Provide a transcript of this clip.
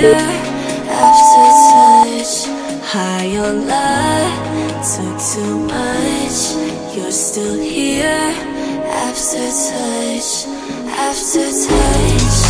year after touch. High on life, took too much. You're still here after touch, after touch.